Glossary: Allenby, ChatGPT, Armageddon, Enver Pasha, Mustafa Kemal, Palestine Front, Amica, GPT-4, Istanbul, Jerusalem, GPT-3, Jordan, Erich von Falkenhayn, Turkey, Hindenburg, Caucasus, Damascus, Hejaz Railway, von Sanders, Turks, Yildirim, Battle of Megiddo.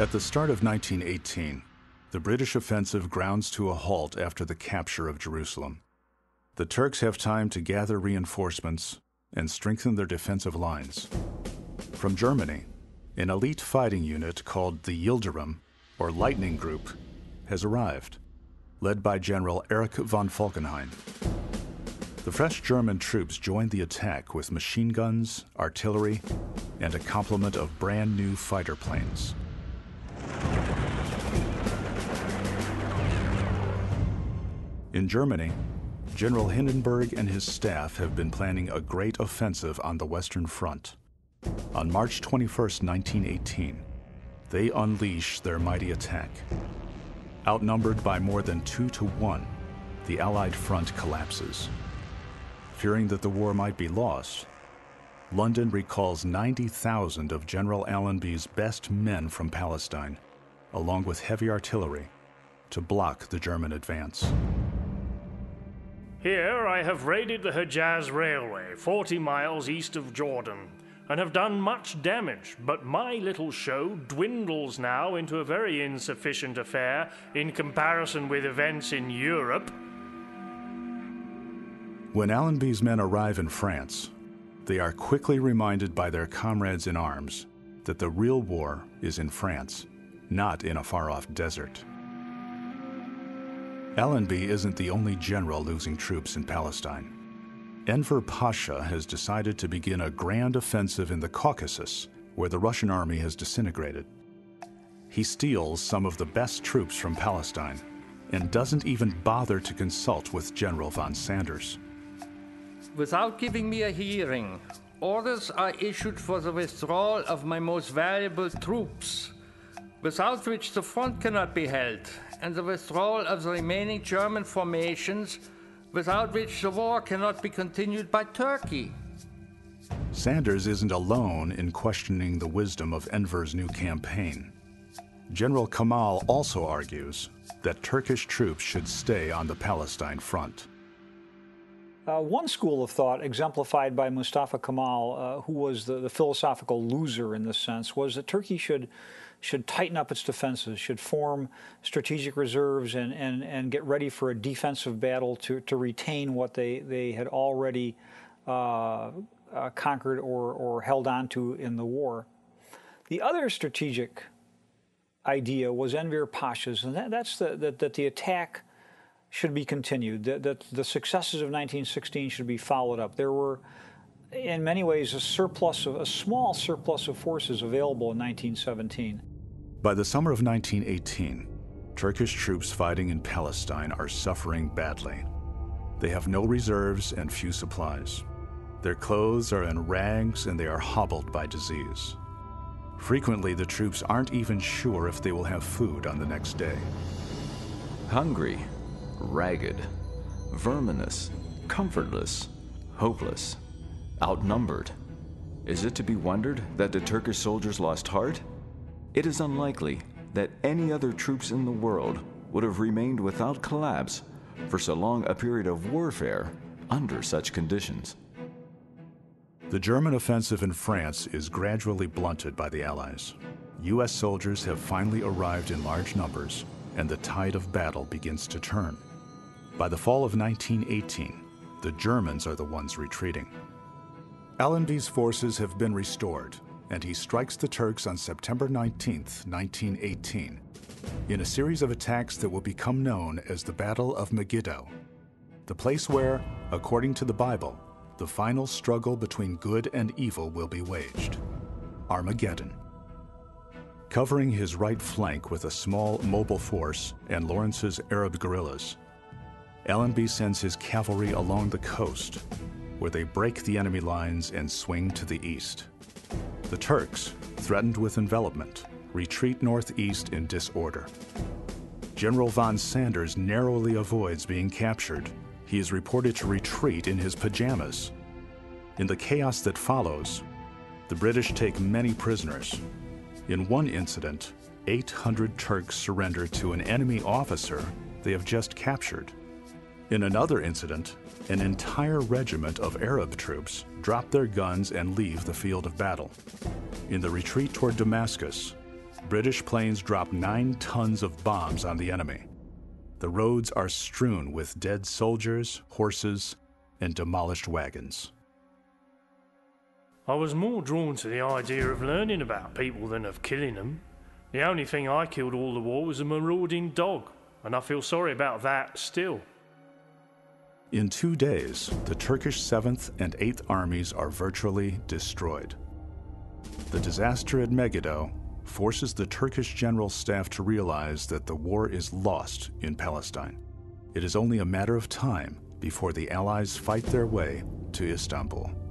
At the start of 1918, the British offensive grounds to a halt after the capture of Jerusalem. The Turks have time to gather reinforcements and strengthen their defensive lines. From Germany, an elite fighting unit called the Yildirim, or Lightning Group, has arrived, led by General Erich von Falkenhayn. The fresh German troops joined the attack with machine guns, artillery, and a complement of brand new fighter planes. In Germany, General Hindenburg and his staff have been planning a great offensive on the Western Front. On March 21, 1918, they unleash their mighty attack. Outnumbered by more than 2 to 1, the Allied front collapses. Fearing that the war might be lost, London recalls 90,000 of General Allenby's best men from Palestine, along with heavy artillery, to block the German advance. Here I have raided the Hejaz Railway, 40 miles east of Jordan, and have done much damage, but my little show dwindles now into a very insufficient affair in comparison with events in Europe. When Allenby's men arrive in France, they are quickly reminded by their comrades in arms that the real war is in France, not in a far-off desert. Allenby isn't the only general losing troops in Palestine. Enver Pasha has decided to begin a grand offensive in the Caucasus, where the Russian army has disintegrated. He steals some of the best troops from Palestine and doesn't even bother to consult with General von Sanders. Without giving me a hearing, orders are issued for the withdrawal of my most valuable troops, without which the front cannot be held, and the withdrawal of the remaining German formations, without which the war cannot be continued by Turkey. Sanders isn't alone in questioning the wisdom of Enver's new campaign. General Kemal also argues that Turkish troops should stay on the Palestine front. One school of thought, exemplified by Mustafa Kemal, who was the philosophical loser in this sense, was that Turkey should tighten up its defenses, should form strategic reserves and get ready for a defensive battle to retain what they had already conquered or held on to in the war. The other strategic idea was Enver Pasha's, and that's that the attack should be continued, that the successes of 1916 should be followed up. There were, in many ways, a small surplus of forces available in 1917. By the summer of 1918, Turkish troops fighting in Palestine are suffering badly. They have no reserves and few supplies. Their clothes are in rags and they are hobbled by disease. Frequently, the troops aren't even sure if they will have food on the next day. Hungry, ragged, verminous, comfortless, hopeless, outnumbered. Is it to be wondered that the Turkish soldiers lost heart? It is unlikely that any other troops in the world would have remained without collapse for so long a period of warfare under such conditions. The German offensive in France is gradually blunted by the Allies. U.S. soldiers have finally arrived in large numbers, and the tide of battle begins to turn. By the fall of 1918, the Germans are the ones retreating. Allenby's forces have been restored, and he strikes the Turks on September 19, 1918, in a series of attacks that will become known as the Battle of Megiddo, the place where, according to the Bible, the final struggle between good and evil will be waged, Armageddon. Covering his right flank with a small mobile force and Lawrence's Arab guerrillas, Allenby sends his cavalry along the coast, where they break the enemy lines and swing to the east. The Turks, threatened with envelopment, retreat northeast in disorder. General von Sanders narrowly avoids being captured. He is reported to retreat in his pajamas. In the chaos that follows, the British take many prisoners. In one incident, 800 Turks surrender to an enemy officer they have just captured. In another incident, an entire regiment of Arab troops drop their guns and leave the field of battle. In the retreat toward Damascus, British planes drop 9 tons of bombs on the enemy. The roads are strewn with dead soldiers, horses, and demolished wagons. I was more drawn to the idea of learning about people than of killing them. The only thing I killed all the war was a marauding dog, and I feel sorry about that still. In 2 days, the Turkish 7th and 8th armies are virtually destroyed. The disaster at Megiddo forces the Turkish general staff to realize that the war is lost in Palestine. It is only a matter of time before the Allies fight their way to Istanbul.